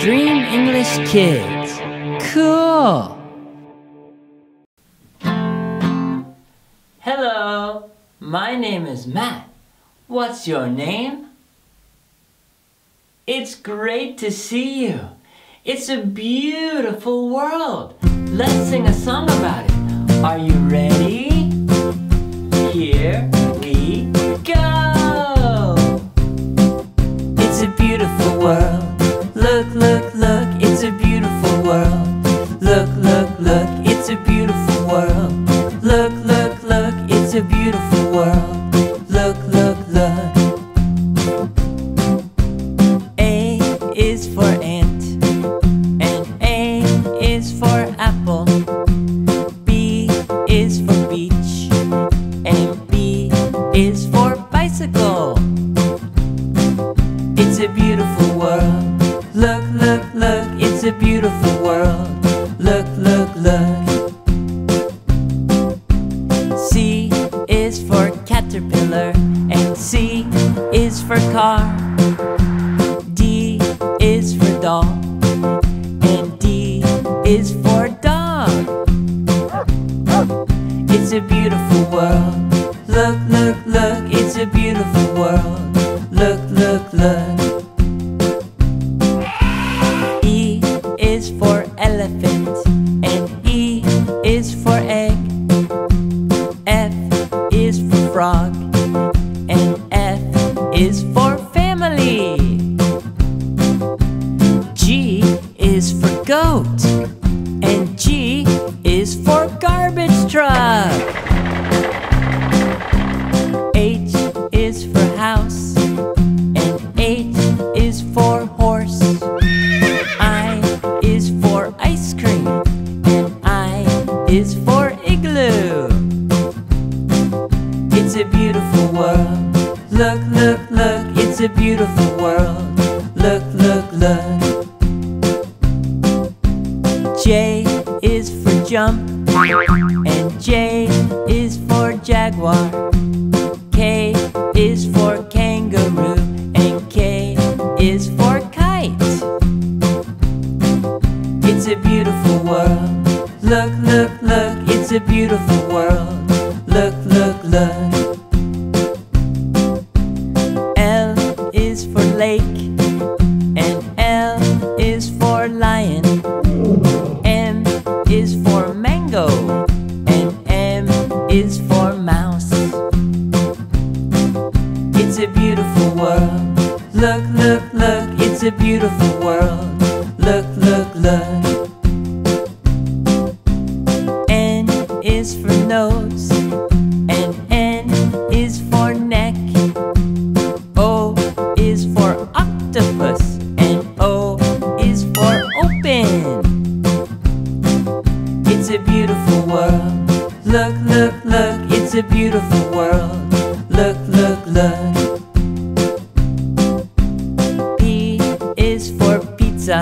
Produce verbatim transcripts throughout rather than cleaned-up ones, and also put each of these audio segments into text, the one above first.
Dream English Kids. Cool! Hello, my name is Matt. What's your name? It's great to see you. It's a beautiful world. Let's sing a song about it. Are you ready? Here we go! It's a beautiful world. Look, look, look, it's a beautiful world. Look, look, look, it's a beautiful world. Look, look, look, it's a beautiful world. Look, look, look. A is for ant, and A is for apple. B is for beach, and B is for bicycle. It's a beautiful world. Look, look, look, it's a beautiful world. Look, look, look. C is for caterpillar, and C is for car. D is for doll, and D is for dog. It's a beautiful world. Look, look, look, it's a beautiful world. Look, look, look. E is for elephant, and E is for egg. F is for frog, and F is for family. G is for goat, and G is for garbage truck. H is for house, and H is for horse. Is for igloo. It's a beautiful world. Look, look, look, it's a beautiful world. Look, look, look. J is for jump, and J is for jaguar. K is for kangaroo, and K is for kite. It's a beautiful world. Look, look, look, it's a beautiful world. Look, look, look. L is for lake, and L is for lion. M is for mango, and M is for mouse. It's a beautiful world. Look, look, look, it's a beautiful world. Look, look, look. N is for nose, and N is for neck. O is for octopus, and O is for open. It's a beautiful world. Look, look, look, it's a beautiful world. Look, look, look. P is for pizza,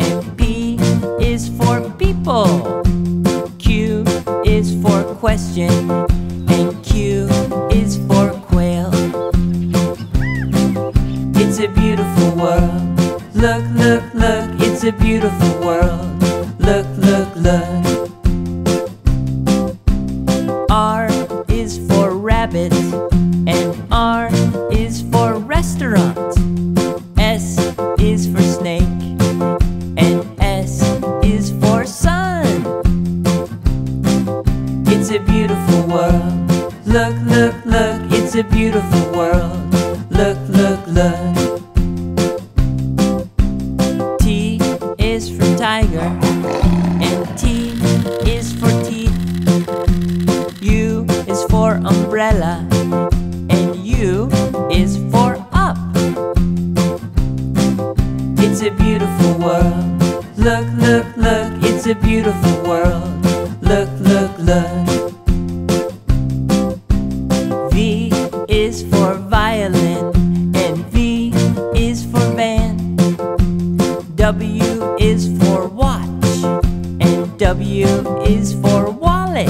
and P is for people. Q is for question, and Q is for quail. It's a beautiful world. Look, look, look, it's a beautiful world. Look, look, look. R is for rabbit, and R is for restaurant. S is for snake, and S is for sun. It's a beautiful world. Look, look, look, it's a beautiful world. Look, look, look. T is for tiger, and T is for teeth. U is for umbrella, and U is for up. It's a beautiful world. Look, look, look, it's a beautiful world. Look, look, look. V is for violin, and V is for van. W is for watch, and W is for wallet.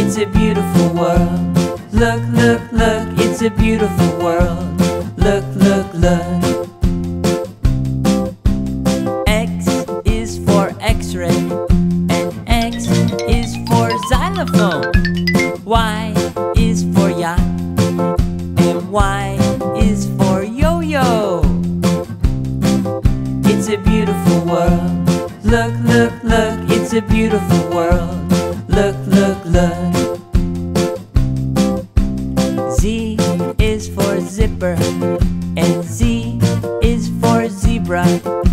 It's a beautiful world. Look, look, look, it's a beautiful world. Look, look, look. the beautiful world. Look, look, look. Z is for zipper, and Z is for zebra.